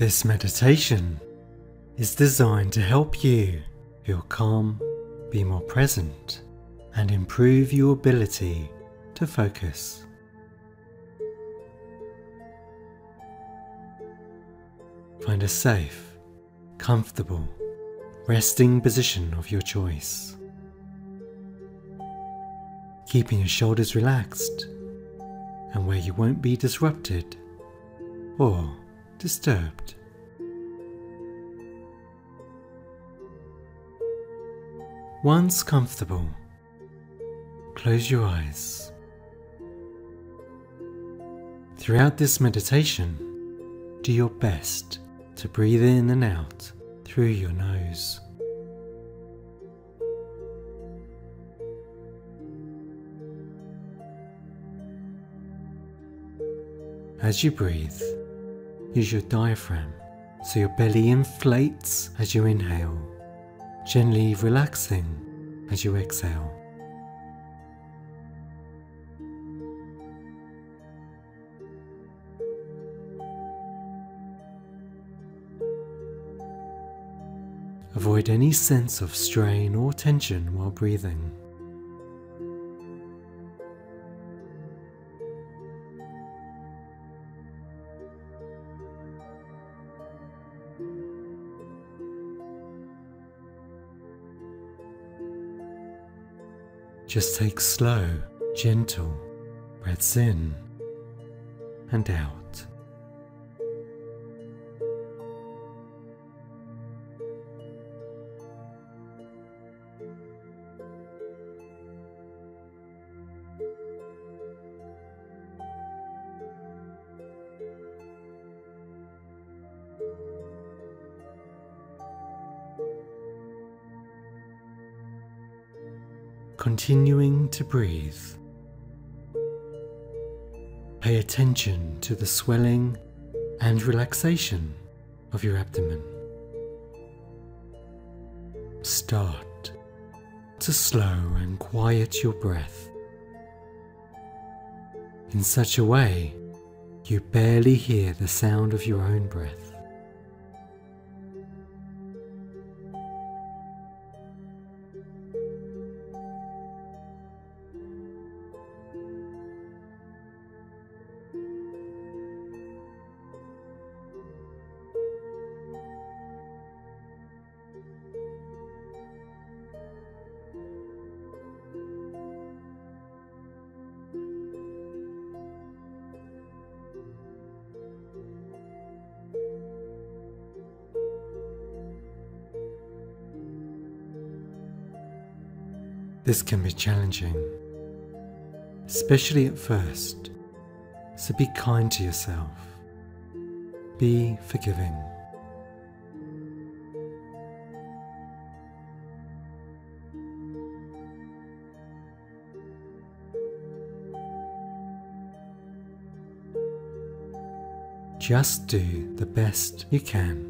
This meditation is designed to help you feel calm, be more present, and improve your ability to focus. Find a safe, comfortable, resting position of your choice. Keeping your shoulders relaxed and where you won't be disrupted or disturbed. Once comfortable, close your eyes. Throughout this meditation, do your best to breathe in and out through your nose. As you breathe, use your diaphragm so your belly inflates as you inhale, gently relaxing as you exhale. Avoid any sense of strain or tension while breathing. Just take slow, gentle breaths in and out. Continuing to breathe, pay attention to the swelling and relaxation of your abdomen. Start to slow and quiet your breath in such a way you barely hear the sound of your own breath. This can be challenging, especially at first, so be kind to yourself. Be forgiving. Just do the best you can.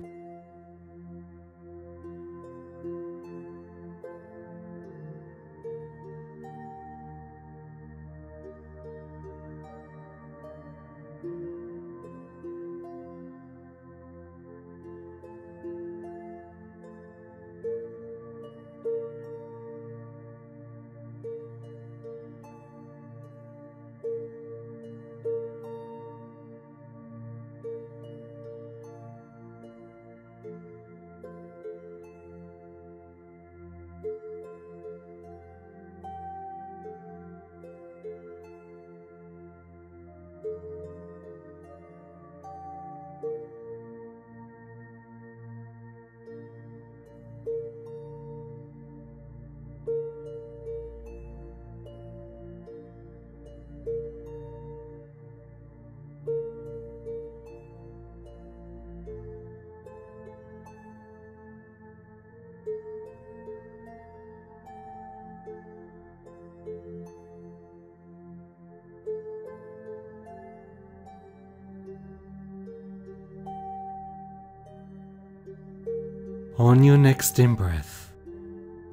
On your next in-breath,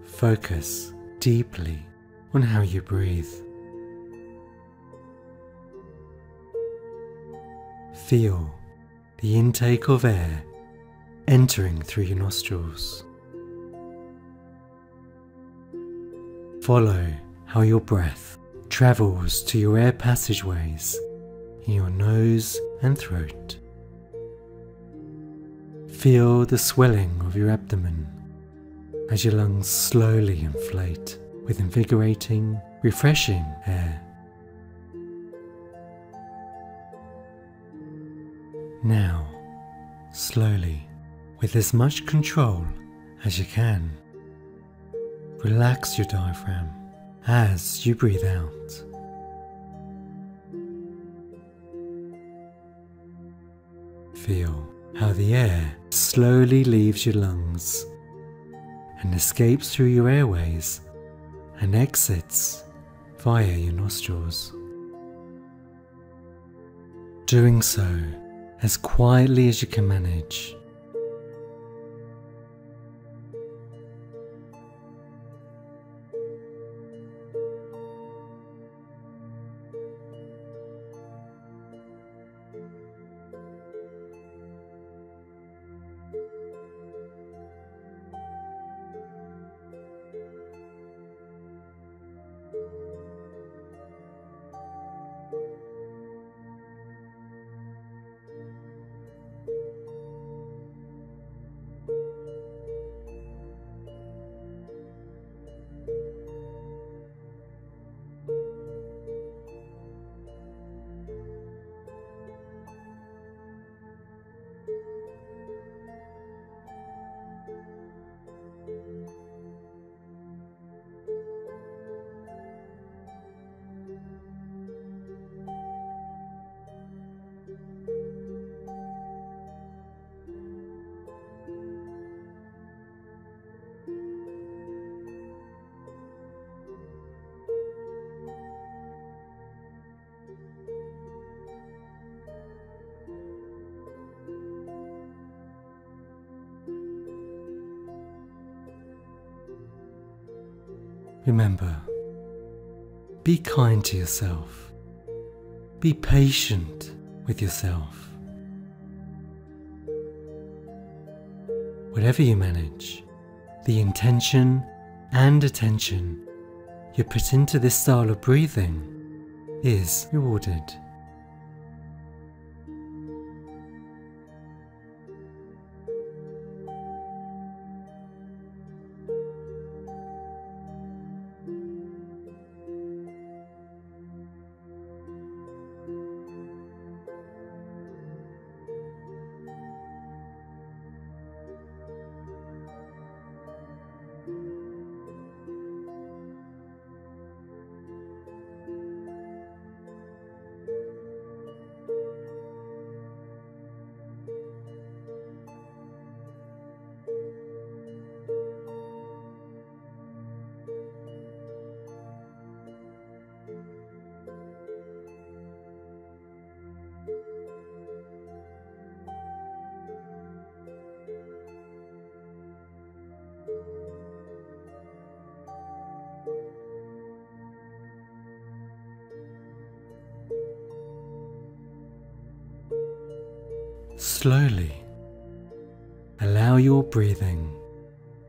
focus deeply on how you breathe. Feel the intake of air entering through your nostrils. Follow how your breath travels to your air passageways in your nose and throat. Feel the swelling of your abdomen as your lungs slowly inflate with invigorating, refreshing air. Now, slowly, with as much control as you can, relax your diaphragm as you breathe out. Feel how the air slowly leaves your lungs and escapes through your airways and exits via your nostrils. Doing so as quietly as you can manage. Remember, be kind to yourself. Be patient with yourself. Whatever you manage, the intention and attention you put into this style of breathing is rewarded. Slowly allow your breathing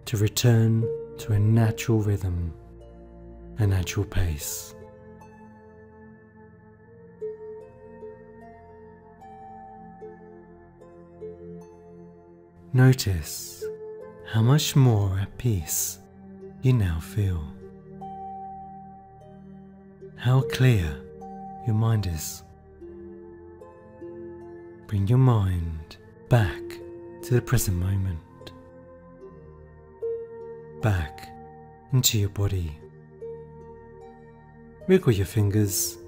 to return to a natural rhythm, a natural pace. Notice how much more at peace you now feel, how clear your mind is. Bring your mind back to the present moment, back into your body. Wiggle your fingers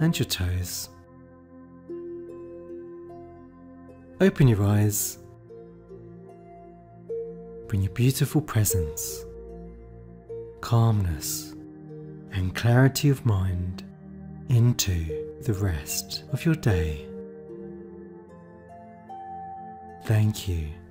and your toes. Open your eyes. Bring your beautiful presence, calmness and clarity of mind into the rest of your day. Thank you